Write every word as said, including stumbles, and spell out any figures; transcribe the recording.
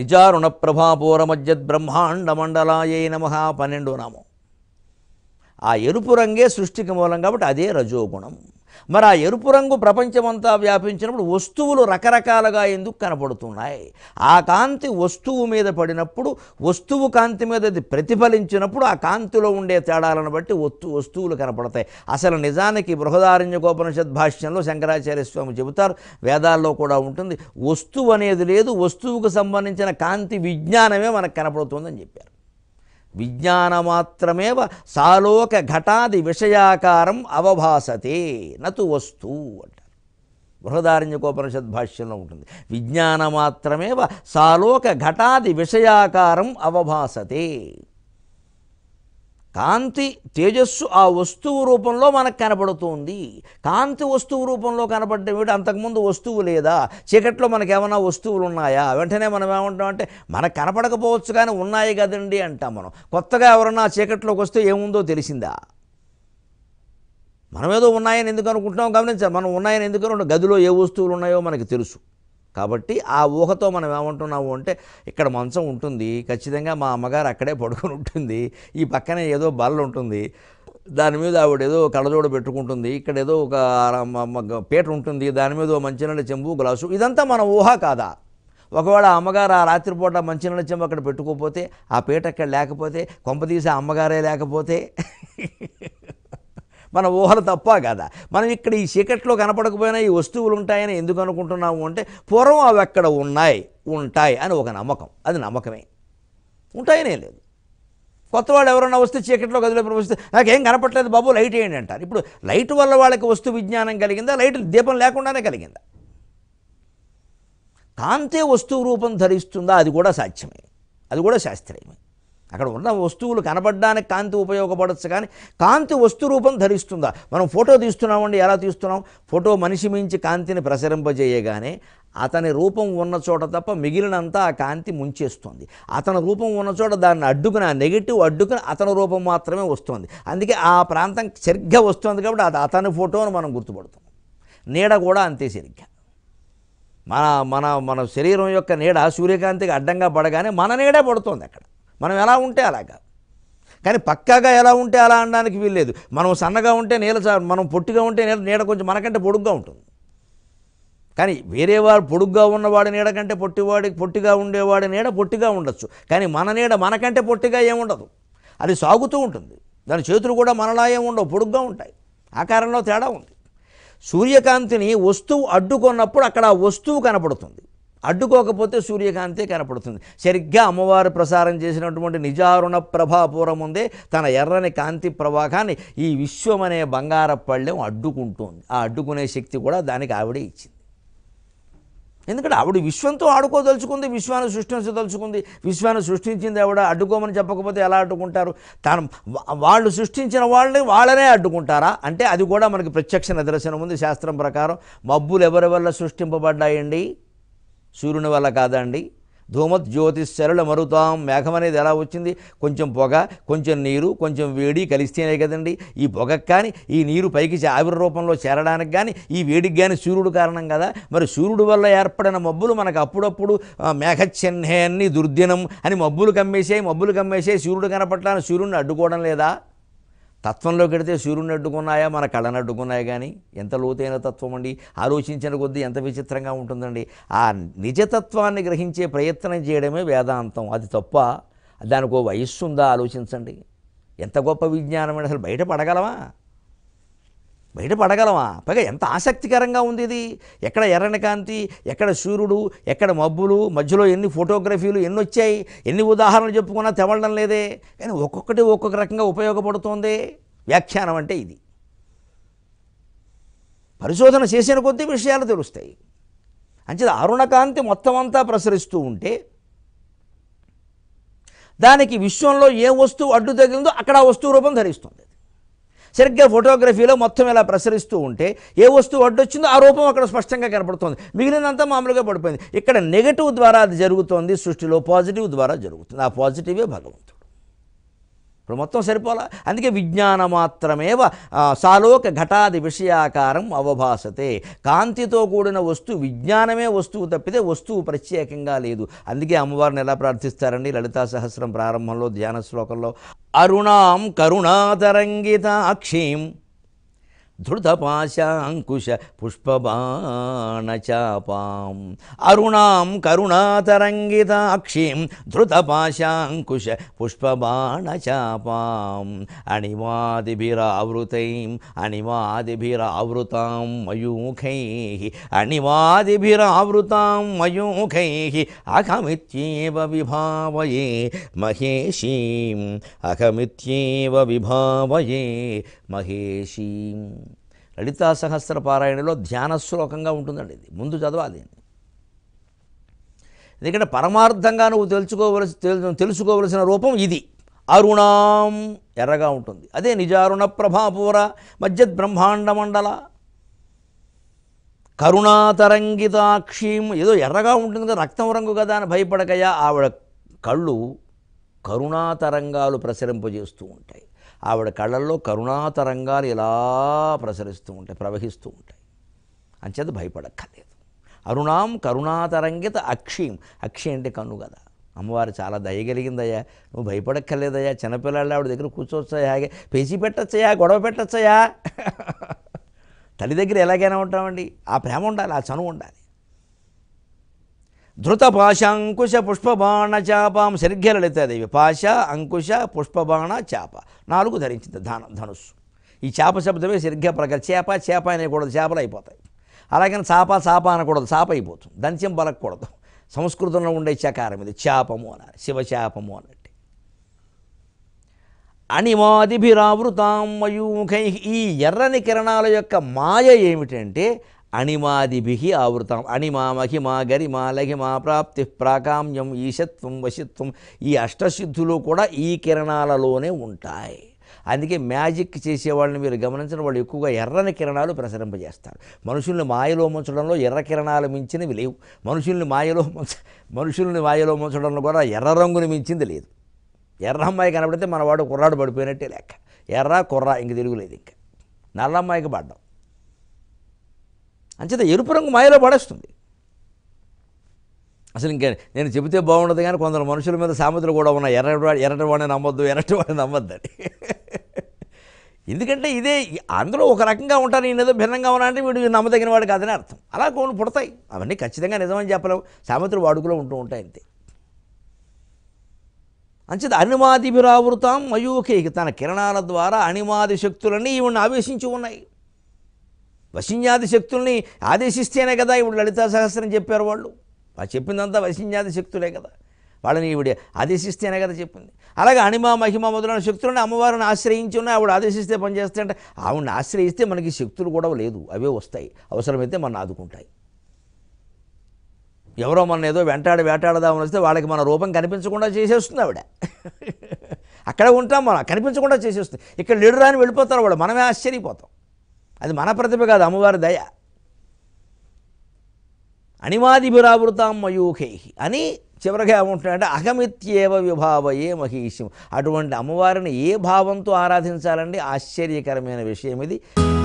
నిజారుణ ప్రభాపూర మధ్యద్ బ్రహ్మాండ మండలాయే నమః పన్నెండో నామం. ఆ ఎరుపు రంగే సృష్టికి మూలం కాబట్టి అదే రజోగుణం. మరి ఆ ఎరుపు రంగు ప్రపంచమంతా వ్యాపించినప్పుడు వస్తువులు రకరకాలుగా ఎందుకు కనపడుతున్నాయి? ఆ కాంతి వస్తువు మీద పడినప్పుడు, వస్తువు కాంతి మీద అది ప్రతిఫలించినప్పుడు ఆ కాంతిలో ఉండే తేడాలను బట్టి వస్తు వస్తువులు కనపడతాయి. అసలు నిజానికి బృహదారణ్యకోపనిషద్ భాష్యంలో శంకరాచార్య స్వామి చెబుతారు, వేదాల్లో కూడా ఉంటుంది, వస్తువు అనేది లేదు, వస్తువుకు సంబంధించిన కాంతి విజ్ఞానమే మనకు కనపడుతుందని చెప్పారు. విజ్ఞానమాత్రమేవ సాలోక ఘటాది విషయాకారం అవభాసతే నతు వస్తు అంటారు. బృహదారణ్యకోపనిషద్ భాష్యంలో ఉంటుంది, విజ్ఞానమాత్రమేవ సాలోక ఘటాది విషయాకారం అవభాసతే. కాంతి తేజస్సు ఆ వస్తువు రూపంలో మనకు కనపడుతుంది. కాంతి వస్తువు రూపంలో కనపడటం ఏమిటి? అంతకుముందు వస్తువు లేదా? చీకట్లో మనకేమైనా వస్తువులు ఉన్నాయా? వెంటనే మనం ఏమంటాం అంటే మనకు కనపడకపోవచ్చు కానీ ఉన్నాయి కదండి అంటాం. మనం కొత్తగా ఎవరన్నా చీకట్లోకి వస్తే ఏముందో తెలిసిందా? మనమేదో ఉన్నాయని ఎందుకు అనుకుంటున్నాం? గమనించాలి, మనం ఉన్నాయని ఎందుకు, గదిలో ఏ వస్తువులు ఉన్నాయో మనకు తెలుసు కాబట్టి ఆ ఊహతో మనం ఏమంటున్నాము అంటే ఇక్కడ మంచం ఉంటుంది, ఖచ్చితంగా మా అమ్మగారు అక్కడే పడుకుని ఉంటుంది, ఈ పక్కనే ఏదో బల్ల ఉంటుంది, దాని మీద ఆవిడ ఏదో కళ్ళజోడు పెట్టుకుంటుంది, ఇక్కడ ఏదో ఒక పీట ఉంటుంది, దాని మీద మంచినీళ్ళ చెంబు గ్లాసు, ఇదంతా మన ఊహ కాదా? ఒకవేళ అమ్మగారు ఆ రాత్రిపూట మంచినీళ్ళ చెంబు అక్కడ పెట్టుకోకపోతే, ఆ పీట అక్కడ లేకపోతే, కొంపదీసి అమ్మగారే లేకపోతే మన ఊహలు తప్ప కదా? మనం ఇక్కడ ఈ చీకట్లో కనపడకపోయినా ఈ వస్తువులు ఉంటాయని ఎందుకు అనుకుంటున్నాము అంటే పూర్వం అవి అక్కడ ఉన్నాయి ఉంటాయి అని ఒక నమ్మకం. అది నమ్మకమే, ఉంటాయనే లేదు. కొత్త వాళ్ళు ఎవరైనా వస్తే చీకట్లో గదిలో ప్రవేశిస్తే నాకేం కనపట్లేదు బాబు లైట్ వేయండి అంటారు. ఇప్పుడు లైట్ వల్ల వాళ్ళకి వస్తు విజ్ఞానం కలిగిందా? లైట్ దీపం లేకుండానే కలిగిందా? కాంతే వస్తువు రూపం ధరిస్తుందా? అది కూడా సాధ్యమే, అది కూడా శాస్త్రీయమే. అక్కడ ఉన్న వస్తువులు కనబడడానికి కాంతి ఉపయోగపడవచ్చు కానీ కాంతి వస్తు రూపం ధరిస్తుందా? మనం ఫోటో తీస్తున్నామండి, ఎలా తీస్తున్నాం? ఫోటో మనిషి మించి కాంతిని ప్రసరింపజేయగానే అతని రూపం ఉన్న చోట తప్ప మిగిలినంతా ఆ కాంతి ముంచేస్తుంది. అతని రూపం ఉన్న చోట దాన్ని అడ్డుకుని, ఆ నెగిటివ్ అడ్డుకుని అతని రూపం మాత్రమే వస్తుంది. అందుకే ఆ ప్రాంతం సరిగ్గా వస్తుంది కాబట్టి అది అతని ఫోటోను మనం గుర్తుపడుతాం. నీడ కూడా అంతే సరిగ్గా. మన మన మన శరీరం యొక్క నీడ సూర్యకాంతికి అడ్డంగా పడగానే మన నీడే పడుతుంది అక్కడ. మనం ఎలా ఉంటే అలాగా, కానీ పక్కాగా ఎలా ఉంటే అలా అనడానికి వీల్లేదు. మనం సన్నగా ఉంటే నీడ, మనం పొట్టిగా ఉంటే నీడ నీడ కొంచెం మనకంటే పొడుగ్గా ఉంటుంది. కానీ వేరే వాడు పొడుగ్గా ఉన్నవాడి నీడ కంటే పొట్టివాడి పొట్టిగా ఉండేవాడి నీడ పొట్టిగా ఉండొచ్చు, కానీ మన నీడ మనకంటే పొట్టిగా ఏముండదు. అది సాగుతూ ఉంటుంది, దాని చేతులు కూడా మనలా ఏముండవు, పొడుగ్గా ఉంటాయి. ఆకారంలో తేడా ఉంది. సూర్యకాంతిని వస్తువు అడ్డుకున్నప్పుడు అక్కడ ఆ వస్తువు కనపడుతుంది, అడ్డుకోకపోతే సూర్యకాంతే కనపడుతుంది. సరిగ్గా అమ్మవారు ప్రసారం చేసినటువంటి నిజారుణ ప్రభాపూరం ఉందే, తన ఎర్రని కాంతి ప్రవాహాన్ని ఈ విశ్వం అనే బంగారపళ్ళెం అడ్డుకుంటుంది. ఆ అడ్డుకునే శక్తి కూడా దానికి ఆవిడే ఇచ్చింది. ఎందుకంటే ఆవిడ విశ్వంతో ఆడుకోదలుచుకుంది, విశ్వాన్ని సృష్టించదలుచుకుంది. విశ్వాన్ని సృష్టించింది ఆవిడ, అడ్డుకోమని చెప్పకపోతే ఎలా అడ్డుకుంటారు? తాను వాళ్ళు సృష్టించిన వాళ్ళని వాళ్ళనే అడ్డుకుంటారా అంటే అది కూడా మనకి ప్రత్యక్ష నిదర్శనం ఉంది. శాస్త్రం ప్రకారం మబ్బులు ఎవరి వల్ల సృష్టింపబడ్డాయండి? సూర్యుని వల్ల కాదండి. ధూమత్ జ్యోతిశ్శరుల మరుతాం, మేఘం అనేది ఎలా వచ్చింది? కొంచెం పొగ, కొంచెం నీరు, కొంచెం వేడి కలిస్తేనే కదండి. ఈ పొగకు కానీ, ఈ నీరు పైకి ఆవిరి రూపంలో చేరడానికి కానీ, ఈ వేడికి కానీ సూర్యుడు కారణం కదా. మరి సూర్యుడు వల్ల ఏర్పడిన మబ్బులు మనకు అప్పుడప్పుడు మేఘచ్ఛన్నే అన్ని దుర్దినం అని మబ్బులు కమ్మేసే మబ్బులు కమ్మేసే సూర్యుడు కనపట్టాలని సూర్యుడిని అడ్డుకోవడం లేదా? తత్వంలోకి వెడితే సూర్యుని అడ్డుకున్నాయా? మన కళ్ళను అడ్డుకున్నాయి. కానీ ఎంత లోతైన తత్వం అండి, ఆలోచించిన కొద్దీ ఎంత విచిత్రంగా ఉంటుందండి. ఆ నిజతత్వాన్ని గ్రహించే ప్రయత్నం చేయడమే వేదాంతం. అది తప్ప దానికి ఓ వయస్సు ఉందా? ఆలోచించండి, ఎంత గొప్ప విజ్ఞానం అండి. అసలు బయట పడగలమా? బయట పడగలమా? పైగా ఎంత ఆసక్తికరంగా ఉంది ఇది. ఎక్కడ ఎర్రని కాంతి, ఎక్కడ సూర్యుడు, ఎక్కడ మబ్బులు, మధ్యలో ఎన్ని ఫోటోగ్రఫీలు ఎన్ని వచ్చాయి, ఎన్ని ఉదాహరణలు చెప్పుకున్నా తెవలడం లేదే. కానీ ఒక్కొక్కటి ఒక్కొక్క రకంగా ఉపయోగపడుతోంది. వ్యాఖ్యానం అంటే ఇది. పరిశోధన చేసిన కొద్దీ విషయాలు తెలుస్తాయి. అంచేత అరుణకాంతి మొత్తం అంతా ప్రసరిస్తూ ఉంటే దానికి విశ్వంలో ఏ వస్తువు అడ్డు తగిలిందో అక్కడ ఆ వస్తువు రూపం ధరిస్తుంది. సరిగ్గా ఫోటోగ్రఫీలో మొత్తం ఇలా ప్రసరిస్తూ ఉంటే ఏ వస్తువు అడ్డొచ్చిందో ఆ రూపం అక్కడ స్పష్టంగా కనపడుతుంది, మిగిలినంతా మామూలుగా పడిపోయింది. ఇక్కడ నెగటివ్ ద్వారా అది జరుగుతోంది, సృష్టిలో పాజిటివ్ ద్వారా జరుగుతుంది. ఆ పాజిటివే భగవంతుడు. ఇప్పుడు మొత్తం సరిపోలా. అందుకే విజ్ఞాన మాత్రమేవ సాలోక ఘటాది విషయాకారం అవభాసతే. కాంతితో కూడిన వస్తువు విజ్ఞానమే వస్తువు తప్పితే వస్తువు ప్రత్యేకంగా లేదు. అందుకే అమ్మవారిని ఎలా ప్రార్థిస్తారండి లలితా సహస్రం ప్రారంభంలో ధ్యాన శ్లోకంలో, అరుణాం కరుణాతరంగితాక్షీం ధృతపాశాంకుశ పుష్పబాణచాపాం. అరుణాం కరుణాతరంగితాక్షీం ధృతపాశాంకుశ పుష్పబాణచాపాం. అణివాదిభిరావృతైం అణివాదిభిరావృతాం మయూఖైః అణివాదిభిరావృతాం మయూఖైః అహమిత్యేవ విభావయే మహేషీం అహమిత్యేవ విభావయే మహేషీం. లలితా సహస్ర పారాయణలో ధ్యానశ్లోకంగా ఉంటుందండి ఇది, ముందు చదవాలి. ఎందుకంటే పరమార్థంగా నువ్వు తెలుసుకోవలసి తెలుసుకోవలసిన రూపం ఇది. అరుణాం ఎర్రగా ఉంటుంది, అదే నిజారుణ ప్రభాపూర మధ్యత్ బ్రహ్మాండ మండల. కరుణాతరంగితాక్షీం ఏదో ఎర్రగా ఉంటుంది కదా, రక్తం రంగు కదా అని భయపడకయా. ఆవిడ కళ్ళు కరుణాతరంగాలు ప్రసరింపజేస్తూ ఉంటాయి. ఆవిడ కళ్ళల్లో కరుణాతరంగాలు ఇలా ప్రసరిస్తూ ఉంటాయి, ప్రవహిస్తూ ఉంటాయి. అంచేత భయపడక్కర్లేదు. అరుణాం కరుణాతరంగిత అక్షీం, అక్షి అంటే కన్ను కదా. అమ్మవారు చాలా దయగలిగిందయ్యా, నువ్వు భయపడక్కర్లేదయ్యా. చిన్నపిల్లలు ఆవిడ దగ్గర కూర్చోవచ్చయా, హాగే పేచి పెట్టచ్చయా, గొడవ పెట్టచ్చయా. తల్లి దగ్గర ఎలాగైనా ఉంటామండి, ఆ ప్రేమ ఉండాలి, ఆ చనువు ఉండాలి. ధృత పాశ అంకుశ పుష్పబాణ చాపాం. సరిగ్గా లలితాదేవి పాశ అంకుశ పుష్పబాణ చాప నాలుగు ధరించింది ధన ధనుస్సు. ఈ చేప శబ్దమే సరిగ్గా ప్రకారం చేప చేప అనేకూడదు, చేపలు అయిపోతాయి. అలాగని చాప చాప అనకూడదు, చాప అయిపోతుంది, దంత్యం పలకూడదు. సంస్కృతంలో ఉండే చకారం ఇది, చాపము అనాలి, శివచాపము అన్నట్టు. అణిమాదిభిరావృతాం మయూఖై. ఈ ఎర్రని కిరణాల యొక్క మాయ ఏమిటంటే అణిమాదిభి ఆవృతం. అణిమా మహిమా గరిమా లహిమా ప్రాప్తి ప్రాకామ్యం ఈశత్వం వశిత్వం ఈ అష్టసిద్ధులు కూడా ఈ కిరణాలలోనే ఉంటాయి. అందుకే మ్యాజిక్ చేసేవాళ్ళని మీరు గమనించిన వాళ్ళు ఎక్కువగా ఎర్రని కిరణాలు ప్రసరింపజేస్తారు. మనుషుల్ని మాయలో ముంచడంలో ఎర్ర కిరణాలు మించినవి లేవు. మనుషుల్ని మాయలో ముంచ మనుషుల్ని మాయలో ముంచడంలో కూడా ఎర్ర రంగుని మించింది లేదు. ఎర్ర అమ్మాయి కనబడితే మనవాడు కుర్రాడు పడిపోయినట్టే లెక్క. ఎర్ర కుర్ర ఇంక తిరుగులేదు. ఇంకా నల్ల అమ్మాయికి పడ్డాం. అంచేత ఎరుపు రంగు మాయలో పడేస్తుంది. అసలు ఇంకా నేను చెబితే బాగుండదు కానీ కొందరు మనుషుల మీద సామెతలు కూడా ఉన్నాయి, ఎర్ర ఎర్రటివాడిని నమ్మొద్దు, ఎర్రటివాడిని నమ్మొద్దని. ఎందుకంటే ఇదే అందులో ఒక రకంగా ఉంటారు, ఈయన ఏదో భిన్నంగా ఉన్నారంటే వీడు నమ్మదగిన వాడు కాదని అర్థం. అలా కొన్ని పుడతాయి, అవన్నీ ఖచ్చితంగా నిజమని చెప్పలేము, సామెతలు వాడుకలో ఉంటూ ఉంటాయి అంతే. అంచేత అణిమాదిభిరావృతాం మయూఖై తన కిరణాల ద్వారా అణిమాది శక్తులన్నీ ఈవిని ఆవేశించి ఉన్నాయి. వశిన్యాది శక్తుల్ని ఆదేశిస్తేనే కదా ఇప్పుడు లలితా సహస్రం చెప్పారు వాళ్ళు. వాళ్ళు చెప్పిందంతా వశిన్యాది శక్తులే కదా, వాళ్ళని ఈవిడ ఆదేశిస్తేనే కదా చెప్పింది. అలాగే అణిమ మహిమ మొదలైన శక్తులని అమ్మవారిని ఆశ్రయించి ఉన్నాయి. ఆవిడ ఆదేశిస్తే పనిచేస్తే అంటే ఆవిడని ఆశ్రయిస్తే మనకి శక్తులు కూడా లేదు, అవే వస్తాయి, అవసరమైతే మనం ఆదుకుంటాయి. ఎవరో మనం ఏదో వెంటాడి వేటాడదామని వస్తే వాళ్ళకి మన రూపం కనిపించకుండా చేసేస్తుంది ఆవిడ. అక్కడ ఉంటాం మనం, కనిపించకుండా చేసేస్తుంది. ఇక్కడ లేడు రాని వెళ్ళిపోతారు వాళ్ళు, మనమే ఆశ్చర్యపోతాం. అది మన ప్రతిభ కాదు, అమ్మవారి దయ. అణిమాదిభిరావృతాం మయూఖై అని చివరిగా ఏమంటున్నాడంటే అహమిత్యేవ విభావయే మహేషం. అటువంటి అమ్మవారిని ఏ భావంతో ఆరాధించాలండి? ఆశ్చర్యకరమైన విషయం ఇది.